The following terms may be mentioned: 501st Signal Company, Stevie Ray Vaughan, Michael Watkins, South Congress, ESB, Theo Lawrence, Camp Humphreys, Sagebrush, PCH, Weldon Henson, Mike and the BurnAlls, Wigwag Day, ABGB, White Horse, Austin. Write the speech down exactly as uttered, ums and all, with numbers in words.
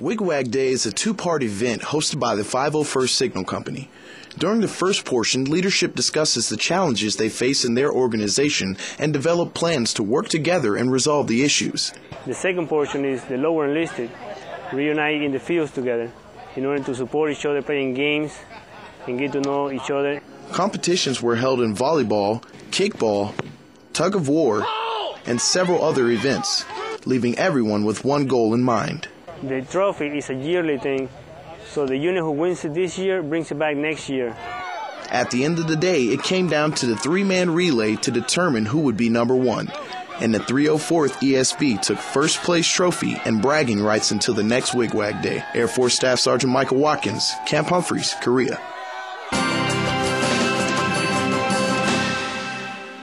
Wigwag Day is a two-part event hosted by the five oh first Signal Company. During the first portion, leadership discusses the challenges they face in their organization and develop plans to work together and resolve the issues. The second portion is the lower enlisted reunite in the fields together in order to support each other, playing games and get to know each other. Competitions were held in volleyball, kickball, tug of war, and several other events, leaving everyone with one goal in mind. The trophy is a yearly thing, so the unit who wins it this year brings it back next year. At the end of the day, it came down to the three-man relay to determine who would be number one, and the three oh fourth E S B took first place trophy and bragging rights until the next Wigwag Day. Air Force Staff Sergeant Michael Watkins, Camp Humphreys, Korea.